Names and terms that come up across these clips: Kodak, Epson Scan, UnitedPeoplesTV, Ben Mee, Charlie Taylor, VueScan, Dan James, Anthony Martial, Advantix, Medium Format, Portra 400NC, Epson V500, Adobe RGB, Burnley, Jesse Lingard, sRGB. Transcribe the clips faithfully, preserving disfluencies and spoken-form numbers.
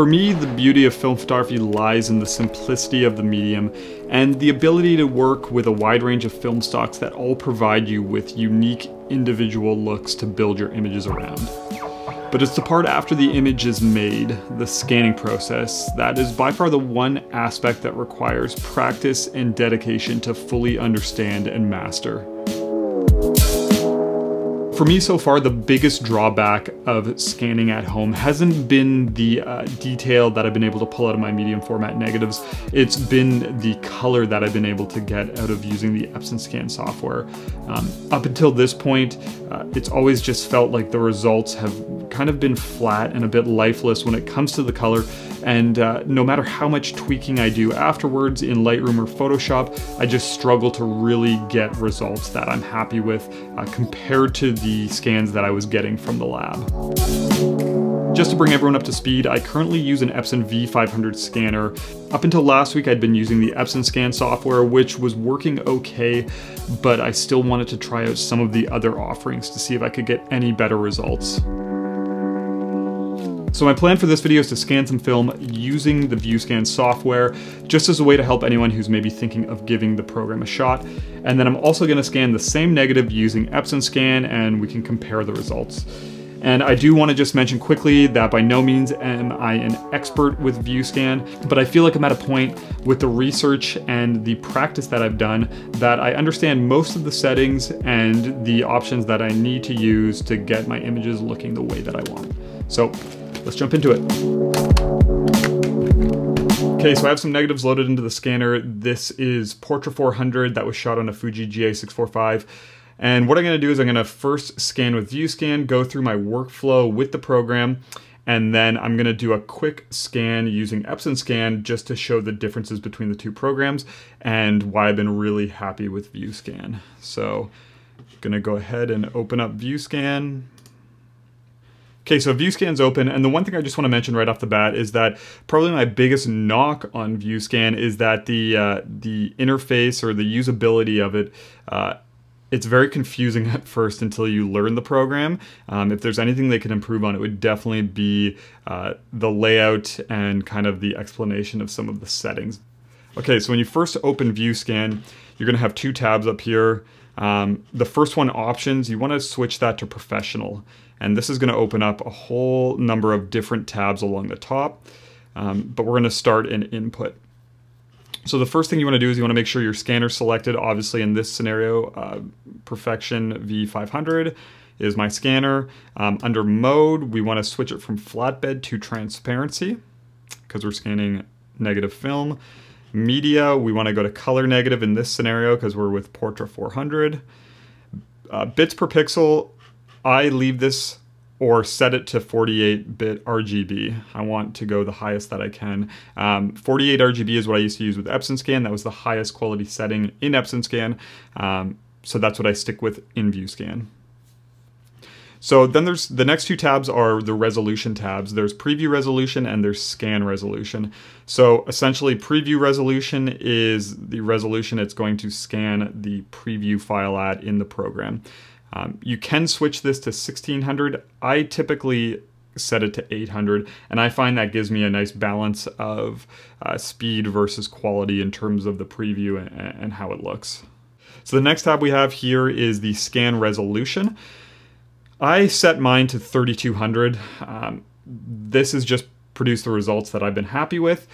For me, the beauty of film photography lies in the simplicity of the medium and the ability to work with a wide range of film stocks that all provide you with unique individual looks to build your images around. But it's the part after the image is made, the scanning process, that is by far the one aspect that requires practice and dedication to fully understand and master. For me so far, the biggest drawback of scanning at home hasn't been the uh, detail that I've been able to pull out of my medium format negatives. It's been the color that I've been able to get out of using the Epson Scan software. Um, up until this point, uh, it's always just felt like the results have kind of been flat and a bit lifeless when it comes to the color. And uh, no matter how much tweaking I do afterwards in Lightroom or Photoshop, I just struggle to really get results that I'm happy with uh, compared to the The scans that I was getting from the lab. Just to bring everyone up to speed, I currently use an Epson V five hundred scanner. Up until last week, I'd been using the Epson Scan software, which was working okay, but I still wanted to try out some of the other offerings to see if I could get any better results. So my plan for this video is to scan some film using the VueScan software, just as a way to help anyone who's maybe thinking of giving the program a shot. And then I'm also gonna scan the same negative using Epson Scan, and we can compare the results. And I do wanna just mention quickly that by no means am I an expert with VueScan, but I feel like I'm at a point with the research and the practice that I've done that I understand most of the settings and the options that I need to use to get my images looking the way that I want. So, let's jump into it. Okay, so I have some negatives loaded into the scanner. This is Portra four hundred that was shot on a Fuji G A six forty-five. And what I'm gonna do is I'm gonna first scan with VueScan, go through my workflow with the program, and then I'm gonna do a quick scan using Epson Scan just to show the differences between the two programs and why I've been really happy with VueScan. So I'm gonna go ahead and open up VueScan. Okay, so VueScan's open, and the one thing I just want to mention right off the bat is that probably my biggest knock on VueScan is that the uh, the interface or the usability of it, uh, it's very confusing at first until you learn the program. Um, if there's anything they can improve on, it would definitely be uh, the layout and kind of the explanation of some of the settings. Okay, so when you first open VueScan, you're going to have two tabs up here. Um, the first one, options, you want to switch that to professional. And this is going to open up a whole number of different tabs along the top, um, but we're going to start in input. So the first thing you want to do is you want to make sure your scanner's selected. Obviously in this scenario, uh, Perfection V five hundred is my scanner. Um, under mode, we want to switch it from flatbed to transparency because we're scanning negative film. Media, we want to go to color negative in this scenario because we're with Portra four hundred. Uh, bits per pixel, I leave this or set it to forty-eight bit R G B. I want to go the highest that I can. Um, forty-eight R G B is what I used to use with Epson Scan. That was the highest quality setting in Epson Scan. Um, so that's what I stick with in VueScan. So then there's the next two tabs are the resolution tabs. There's preview resolution and there's scan resolution. So essentially preview resolution is the resolution it's going to scan the preview file at in the program. Um, you can switch this to sixteen hundred. I typically set it to eight hundred, and I find that gives me a nice balance of uh, speed versus quality in terms of the preview and, and how it looks. So the next tab we have here is the scan resolution. I set mine to thirty-two hundred. Um, this has just produced the results that I've been happy with.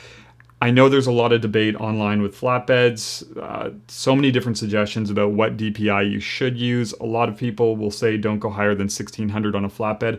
I know there's a lot of debate online with flatbeds, uh, so many different suggestions about what D P I you should use. A lot of people will say don't go higher than sixteen hundred on a flatbed.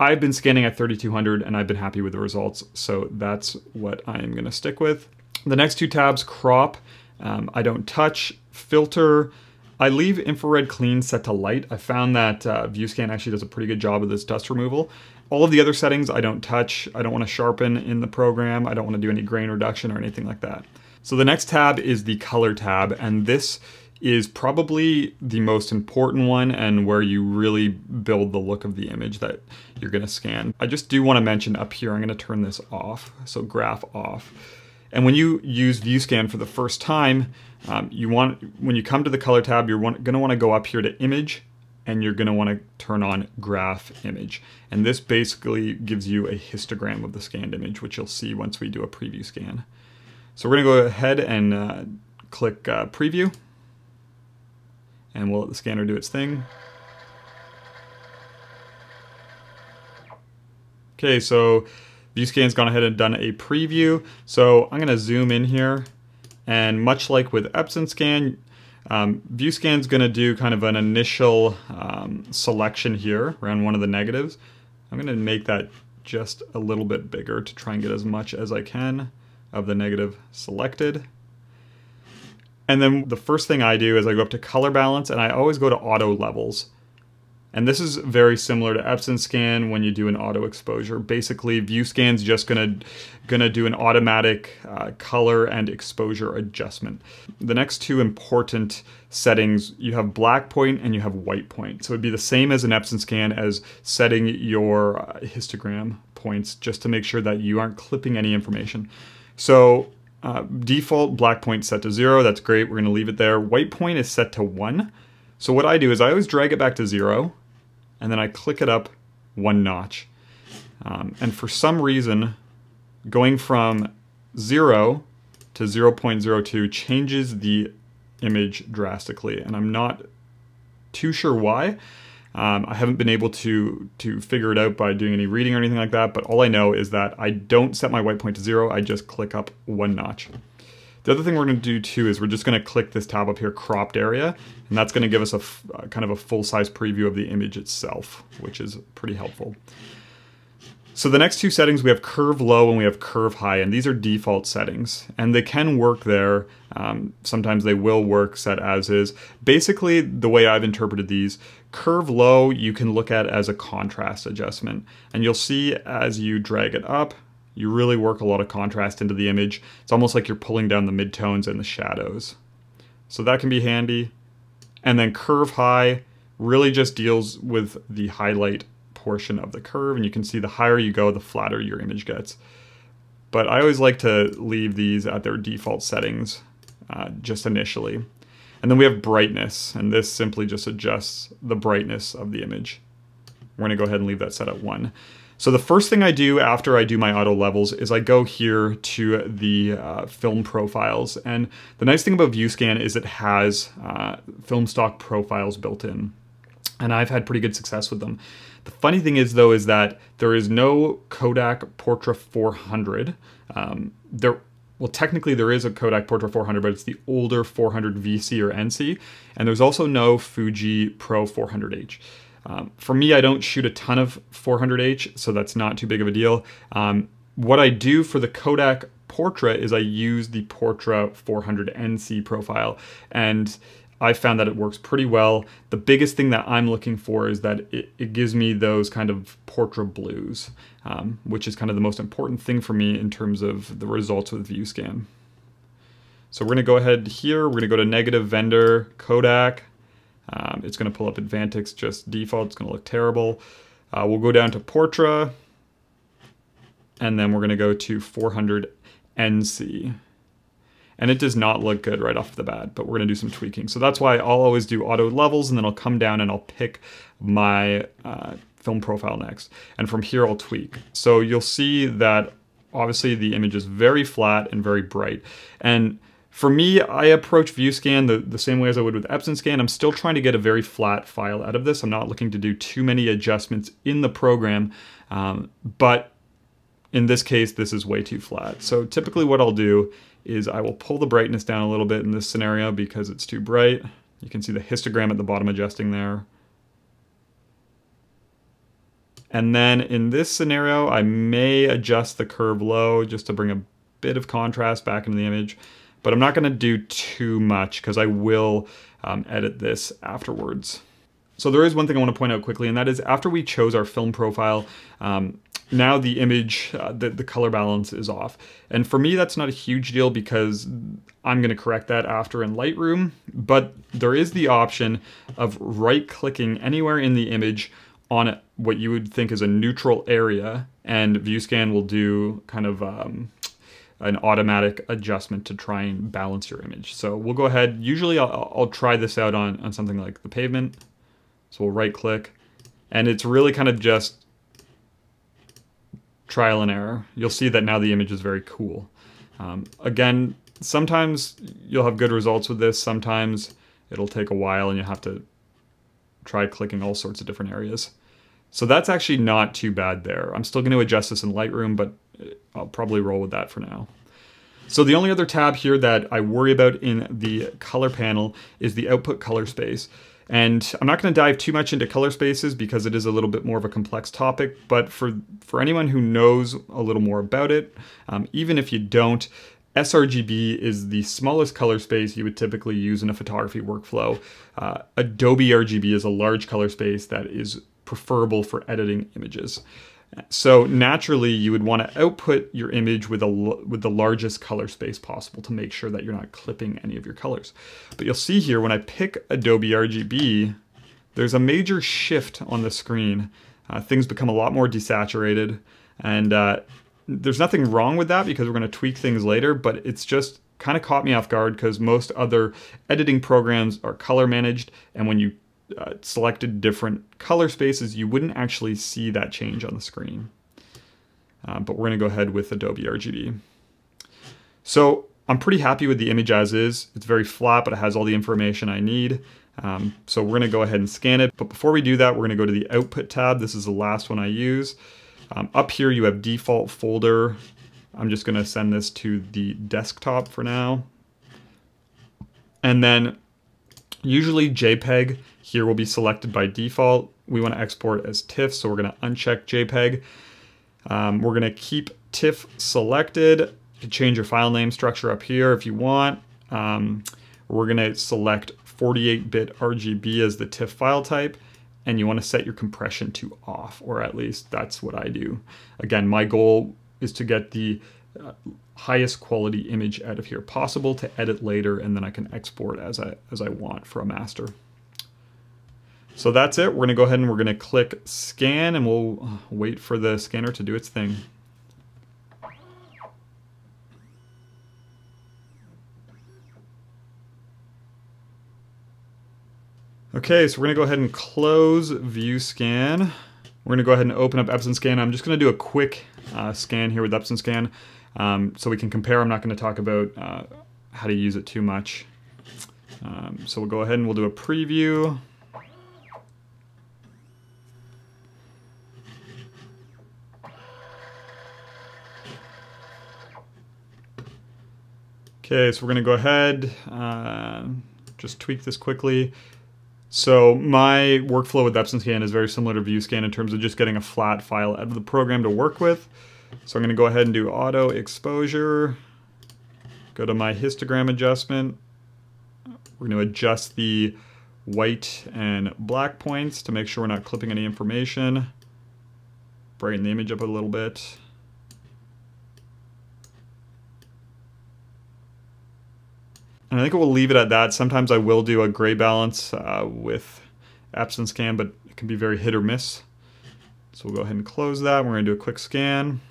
I've been scanning at thirty-two hundred and I've been happy with the results, so that's what I'm gonna stick with. The next two tabs, crop, um, I don't touch, filter, I leave infrared clean set to light. I found that uh, VueScan actually does a pretty good job of this dust removal. All of the other settings I don't touch. I don't want to sharpen in the program. I don't want to do any grain reduction or anything like that. So the next tab is the color tab, and this is probably the most important one and where you really build the look of the image that you're going to scan. I just do want to mention up here, I'm going to turn this off, so graph off. And when you use VueScan for the first time, um, you want when you come to the color tab, you're going to want to go up here to image, and you're gonna wanna turn on graph image. And this basically gives you a histogram of the scanned image, which you'll see once we do a preview scan. So we're gonna go ahead and uh, click uh, preview, and we'll let the scanner do its thing. Okay, so VueScan's gone ahead and done a preview. So I'm gonna zoom in here, and much like with Epson Scan, Um, VueScan's going to do kind of an initial um, selection here around one of the negatives. I'm going to make that just a little bit bigger to try and get as much as I can of the negative selected. And then the first thing I do is I go up to color balance, and I always go to auto levels. And this is very similar to Epson Scan when you do an auto exposure. Basically, VueScan's just gonna, gonna do an automatic uh, color and exposure adjustment. The next two important settings, you have black point and you have white point. So it'd be the same as an Epson Scan as setting your uh, histogram points, just to make sure that you aren't clipping any information. So uh, default black point set to zero, that's great, we're gonna leave it there. White point is set to one. So what I do is I always drag it back to zero, and then I click it up one notch. Um, and for some reason, going from zero to zero point zero two changes the image drastically. And I'm not too sure why. Um, I haven't been able to, to figure it out by doing any reading or anything like that, but all I know is that I don't set my white point to zero, I just click up one notch. The other thing we're gonna do too is we're just gonna click this tab up here, cropped area, and that's gonna give us a uh, kind of a full-size preview of the image itself, which is pretty helpful. So the next two settings, we have curve low and we have curve high, and these are default settings, and they can work there. Um, sometimes they will work set as is. Basically, the way I've interpreted these, curve low you can look at as a contrast adjustment, and you'll see as you drag it up, you really work a lot of contrast into the image. It's almost like you're pulling down the midtones and the shadows. So that can be handy. And then curve high really just deals with the highlight portion of the curve, and you can see the higher you go, the flatter your image gets. But I always like to leave these at their default settings uh, just initially. And then we have brightness, and this simply just adjusts the brightness of the image. We're gonna go ahead and leave that set at one. So the first thing I do after I do my auto levels is I go here to the uh, film profiles. And the nice thing about VueScan is it has uh, film stock profiles built in. And I've had pretty good success with them. The funny thing is though, is that there is no Kodak Portra four hundred. Um, there, well, technically there is a Kodak Portra four hundred, but it's the older four hundred V C or N C. And there's also no Fuji Pro four hundred H. Um, for me, I don't shoot a ton of four hundred H, so that's not too big of a deal. Um, what I do for the Kodak Portra is I use the Portra four hundred N C profile, and I found that it works pretty well. The biggest thing that I'm looking for is that it, it gives me those kind of Portra blues, um, which is kind of the most important thing for me in terms of the results with VueScan. So we're gonna go ahead here, we're gonna go to negative vendor, Kodak. Um, it's going to pull up Advantix just default. It's going to look terrible. Uh, we'll go down to Portra, and then we're going to go to four hundred N C. And it does not look good right off the bat, but we're going to do some tweaking. So that's why I'll always do auto levels, and then I'll come down and I'll pick my uh, film profile next. And from here, I'll tweak. So you'll see that obviously the image is very flat and very bright. And for me, I approach VueScan the, the same way as I would with Epson Scan. I'm still trying to get a very flat file out of this. I'm not looking to do too many adjustments in the program, um, but in this case, this is way too flat. So typically what I'll do is I will pull the brightness down a little bit in this scenario because it's too bright. You can see the histogram at the bottom adjusting there. And then in this scenario, I may adjust the curve low just to bring a bit of contrast back into the image. But I'm not gonna do too much because I will um, edit this afterwards. So there is one thing I wanna point out quickly, and that is after we chose our film profile, um, now the image, uh, the, the color balance is off. And for me, that's not a huge deal because I'm gonna correct that after in Lightroom, but there is the option of right-clicking anywhere in the image on what you would think is a neutral area, and VueScan will do kind of, um, an automatic adjustment to try and balance your image. So we'll go ahead, usually I'll, I'll try this out on, on something like the pavement. So we'll right click, and it's really kind of just trial and error. You'll see that now the image is very cool. Um, again, sometimes you'll have good results with this. Sometimes it'll take a while and you'll have to try clicking all sorts of different areas. So that's actually not too bad there. I'm still going to adjust this in Lightroom, but I'll probably roll with that for now. So the only other tab here that I worry about in the color panel is the output color space. And I'm not going to dive too much into color spaces because it is a little bit more of a complex topic, but for, for anyone who knows a little more about it, um, even if you don't, sRGB is the smallest color space you would typically use in a photography workflow. Uh, Adobe R G B is a large color space that is preferable for editing images. So naturally, you would want to output your image with, a, with the largest color space possible to make sure that you're not clipping any of your colors. But you'll see here, when I pick Adobe R G B, there's a major shift on the screen. Uh, things become a lot more desaturated, and uh, there's nothing wrong with that because we're going to tweak things later, but it's just kind of caught me off guard because most other editing programs are color managed, and when you Uh, selected different color spaces, you wouldn't actually see that change on the screen. Uh, but we're going to go ahead with Adobe R G B. So I'm pretty happy with the image as is. It's very flat, but it has all the information I need. Um, so we're going to go ahead and scan it. But before we do that, we're going to go to the Output tab. This is the last one I use. Um, up here, you have Default Folder. I'm just going to send this to the desktop for now. And then usually JPEG here will be selected by default. We want to export as TIFF, so we're going to uncheck JPEG. Um, we're going to keep TIFF selected. You can change your file name structure up here if you want. Um, we're going to select forty-eight bit R G B as the TIFF file type, and you want to set your compression to off, or at least that's what I do. Again, my goal is to get the Uh, highest quality image out of here possible to edit later, and then I can export as I, as I want for a master. So that's it. We're going to go ahead and we're going to click scan, and we'll wait for the scanner to do its thing. Okay, so we're going to go ahead and close VueScan. We're going to go ahead and open up Epson Scan. I'm just going to do a quick uh, scan here with Epson Scan um, so we can compare. I'm not going to talk about uh, how to use it too much. Um, so we'll go ahead and we'll do a preview. Okay, so we're going to go ahead, uh, just tweak this quickly. So my workflow with Epson Scan is very similar to VueScan in terms of just getting a flat file out of the program to work with. So I'm going to go ahead and do auto exposure, go to my histogram adjustment. We're going to adjust the white and black points to make sure we're not clipping any information. Brighten the image up a little bit. And I think we'll leave it at that. Sometimes I will do a gray balance uh, with Epson Scan, but it can be very hit or miss. So we'll go ahead and close that. We're going to do a quick scan.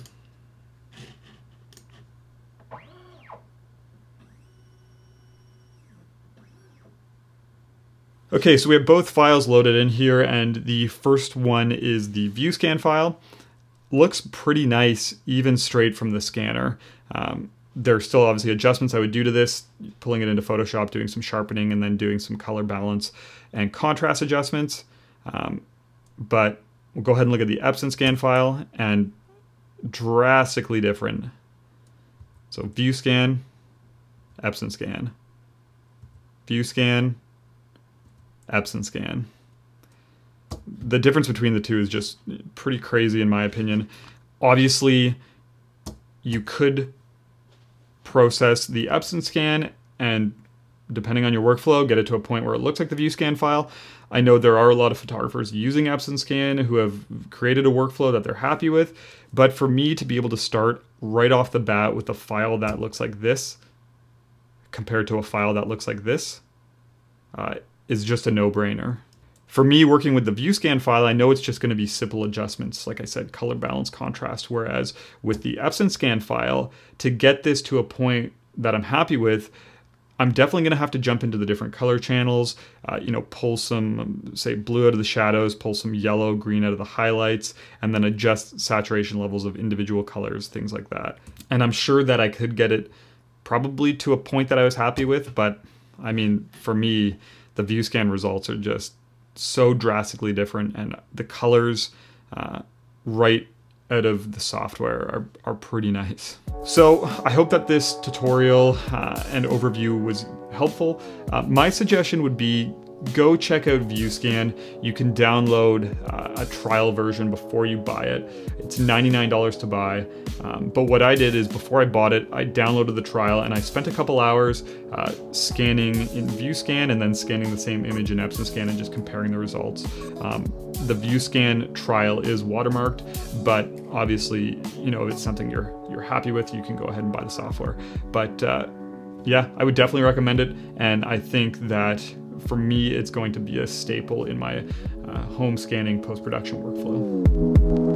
Okay, so we have both files loaded in here, and the first one is the VueScan file. Looks pretty nice, even straight from the scanner. Um, There's still obviously adjustments I would do to this, pulling it into Photoshop, doing some sharpening, and then doing some color balance and contrast adjustments. Um, but we'll go ahead and look at the Epson Scan file, and drastically different. So VueScan, Epson Scan, VueScan, Epson Scan. The difference between the two is just pretty crazy in my opinion. Obviously, you could process the Epson Scan and, depending on your workflow, get it to a point where it looks like the VueScan file. I know there are a lot of photographers using Epson Scan who have created a workflow that they're happy with, but for me to be able to start right off the bat with a file that looks like this compared to a file that looks like this uh, is just a no-brainer. For me, working with the VueScan file, I know it's just going to be simple adjustments, like I said, color balance, contrast, whereas with the Epson Scan file, to get this to a point that I'm happy with, I'm definitely gonna have to jump into the different color channels, uh, you know, pull some, say, blue out of the shadows, pull some yellow, green out of the highlights, and then adjust saturation levels of individual colors, things like that. And I'm sure that I could get it probably to a point that I was happy with, but I mean, for me, the VueScan results are just so drastically different, and the colors uh, right out of the software are, are pretty nice. So I hope that this tutorial uh, and overview was helpful. Uh, my suggestion would be go check out VueScan. You can download uh, a trial version before you buy it. It's ninety-nine dollars to buy. Um, but what I did is before I bought it, I downloaded the trial and I spent a couple hours uh, scanning in VueScan and then scanning the same image in Epson Scan and just comparing the results. Um, the VueScan trial is watermarked, but obviously, you know, if it's something you're, you're happy with, you can go ahead and buy the software. But uh, yeah, I would definitely recommend it. And I think that for me, it's going to be a staple in my uh, home scanning post-production workflow.